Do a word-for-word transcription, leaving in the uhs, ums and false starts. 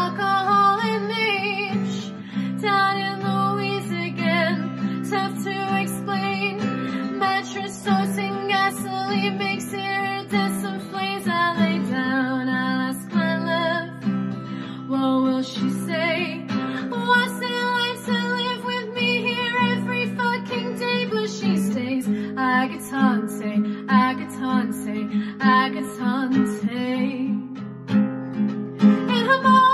alcohol in me. Down in Louise again, tough to explain. Mattress soaked in gasoline makes iridescent flames. I lay down, I ask my love, what will she say? What's it like to live with me here every fucking day? But she stays. Agatante, Agatante, Agatante. And her mom